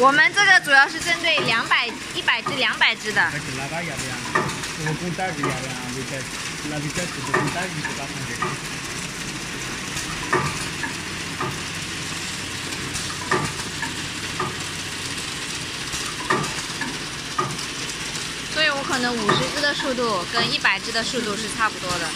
我们这个主要是针对100至200只的。所以我可能50只的速度跟100只的速度是差不多的。